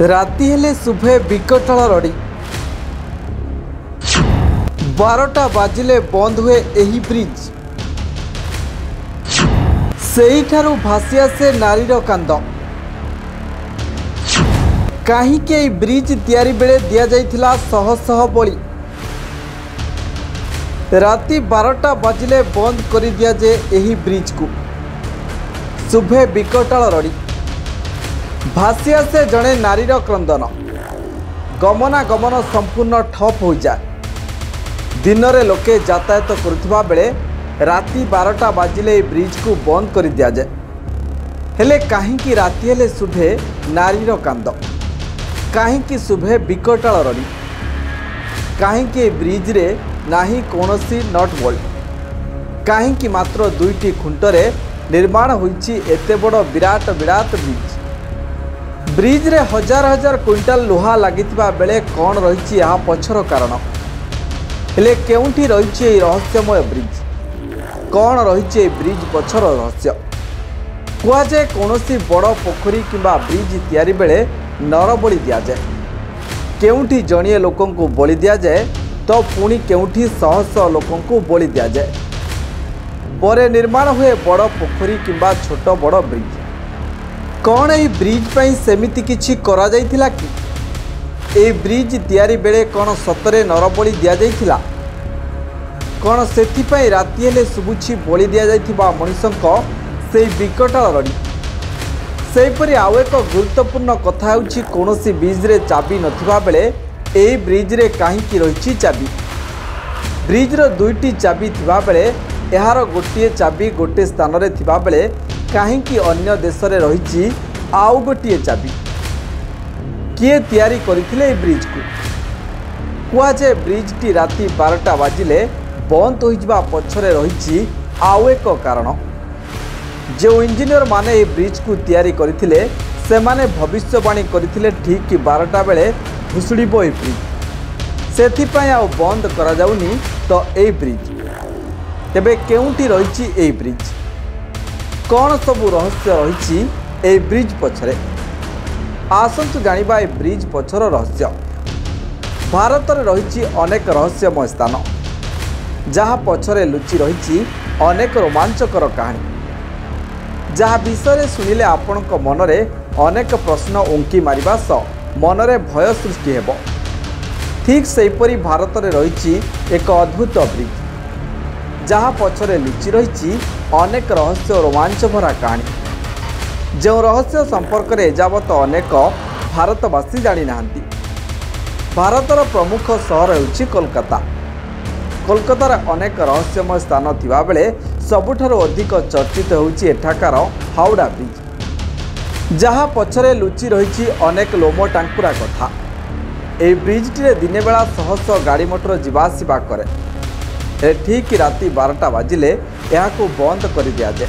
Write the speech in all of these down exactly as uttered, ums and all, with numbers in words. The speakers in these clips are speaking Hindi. राति हेले शुभे विकटल रड़ी बारटा बाजिले बंद हुए एही ब्रिज सेही ठारू भासी आसे नारीर कांद कहीं के ब्रिज तैयारी बेले दिया जाइथिला सह सह बळी राति बारटा बाजिले बंद करी दिया जे एही ब्रिज को शुभे विकटल रड़ी भासी आसे जड़े नारीर क्रंदन गमनागमन संपूर्ण ठप हो जाए। दिन में लोके यातायात करुवा बेले राति बारटा बाजिले ब्रिज को बंद कर दि जाए। हेले कहीं राति हेले शुभे नारीर कांद कहीं शुभे विकटाल रणी कहीं ब्रिज रे नाही कोनोसी नट बोल्ट कहीं मात्र दुईटी खुंटरे निर्माण होइछि एते बड़ विराट विराट ब्रिज। ब्रिज रे हजार हजार क्विंटाल लोहा लगिथिबा बेले कौन रही यहाँ पछर कारण हेले केउंठी रही रहस्यमय ब्रिज कौन रही ब्रिज पछर रहस्य कुआ जे कोनोसी बड़ पोखरी किंबा ब्रिज तैयारी बेले नर बलि दिया जाए केउंठी जणिए लोकों को बलि दिया जाए तो पुणी केउंठी सौ सौ लोकों को बलि दिया जाए परे निर्माण हुए बड़ पोखरी किंबा छोट बड़ ब्रिज। कौन ये ब्रिज पर सेमिति किछि करा जाइथिला कि ए ब्रिज तैयारी बेले कौन सतरे नरबली दिया जाइथिला कौन से राति हेले सुबुछि बलि दिया जाइथिबा मनुष्यको से विकटाल रणी सेपरि आउ एक गुरुत्वपूर्ण कथा होछि कोनोसी ब्रिज रे चाबी नथिबा बेले ए ब्रिज रे काहीकि रहिछि चाबी। ब्रिज रो दुईटी चाबी थिबा बेले एहार गोटे चाबी गोटे स्थान रे थिबा बेले कहीं अन्य देश में रही आउ गोटे चाबी किए तैयारी करथिले ब्रिज को कुआ जे ब्रिज टी राति बारटा बाजिले बंद होइबा पछरे रही आउ एक कारण जो इंजीनियर माने ए ब्रिज को तैयारी करथिले से माने भविष्यवाणी करथिले ठीक बारटा बेले भुसुड़ीबो ए ब्रिज सेथिपाई आउ बंद करा जाउनी तो ए ब्रिज तेबे केउंटी रही ए ब्रिज कौन सबू रहस्य रही ए ब्रिज पछरे आसंतु जानिबा ए ब्रिज पछर रहस्य। भारत रे रही अनेक रहस्यमय स्थान जहाँ पछरे लुचि रही अनेक रोमांचकर कहानी जहाँ विषय शुणिले आपण मन रे अनेक प्रश्न उंकी मारिबा सह मन रे भय सृष्टि हेबो। ठीक सेहिपरि भारत रे रही एक अद्भुत ब्रिज जहाँ पछरे लुचि रही अनेक रहस्य रोमांच भरा कहानी जो रहस्य संपर्क में एजावत अनेक भारतवासी जानी नाहंती। भारतर प्रमुख शहर होछि कोलकाता। कोलकाता रे अनेक रहस्यमय स्थान थिबा बेले सबुठारो अधिक चर्चित होछि एठाकार हावड़ा ब्रिज जहाँ पछरे लुचि रही अनेक लोम टांकुरा कथा। ए ब्रिजटी दिने बेला शह शह गाड़ी मोटर जावासिबा करे ठीक राति बारटा बाजिले यहाँ को बंद कर दि जाए।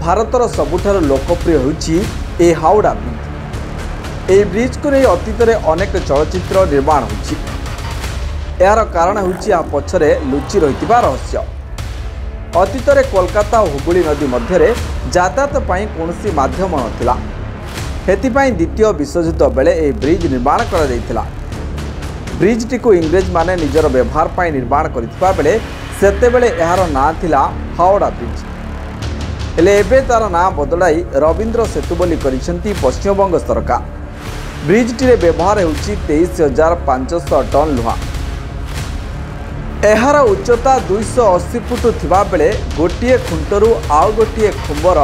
भारतर सबुठार लोकप्रिय होछि ए हावड़ा ब्रिज। ए ब्रिज को नहीं अतीत रे अनेक चलचित्र निर्माण होछि यार कारण होछि आ पछरे लुचि रहितिबा रहस्य। अतीत रे कोलकाता हुगली नदी मध्य यातायात पाई कोनोसी माध्यम नथिला हेतिपाई द्वितीय विश्वयुद्ध बेले ए ब्रिज निर्माण करा जाइथिला। ब्रिजटी को इंग्रेज माने निजर व्यवहार पर निर्माण करथिबा बेले सेतेबेले एहार नाम थिला हावड़ा ब्रिज हेले एबे तार नाम बदलाई रवींद्र सेतु बोली करिसेंती पश्चिमबंग सरकार। ब्रिजटी रे व्यवहार होछि तेईस हजार पांच सौ टन लुहा एहार उच्चता दुईश अशी फुट थिबा बेले गोटे खुंटरू आउ गोटे खुंबर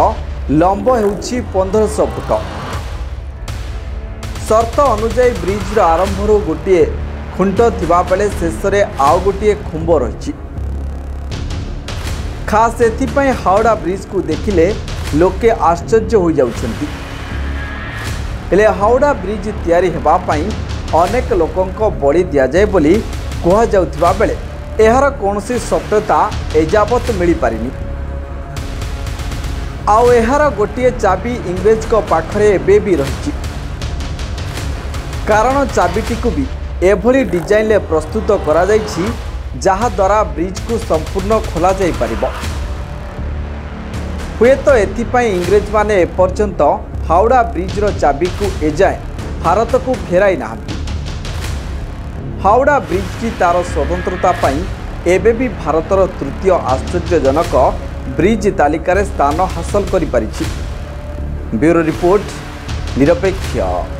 लंब होछि पंद्रह सौ फुट। शर्त अनुजाई ब्रिज रो आरंभरू गोटे खुंट थिबा बेले शेष में आउ गोटे खुंब रही खास एथिपाई हावड़ा ब्रिज को देखिले लोके आश्चर्य हो जाउछंती। हेले हावड़ा ब्रिज तैयारी हेबा पई अनेक लोकंको बलि दिया जाए बोली कहा जाउथिबा बेले एहार कोनोसी सत्यता एजावत मिली पारिनी आउ एहार गोटे चाबी इंग्रेज को पाखरे एबे भी रही कारण चाबीटी को भी एभली डिजाइन ले प्रस्तुत करा जाइछि जहा द्वारा ब्रिज को संपूर्ण खोल जाई परिबो। हुए तो एथि पई इंग्रेज माने एपर्यंत हावड़ा ब्रिज रो चाबी को एजाए भारत को फेराई ना। हावड़ा ब्रिज की तार स्वतंत्रता एबे भी भारतर तृतीय आश्चर्यजनक ब्रिज तालिकार स्थान हासिल करि पारिछि। ब्यूरो रिपोर्ट निरपेक्ष।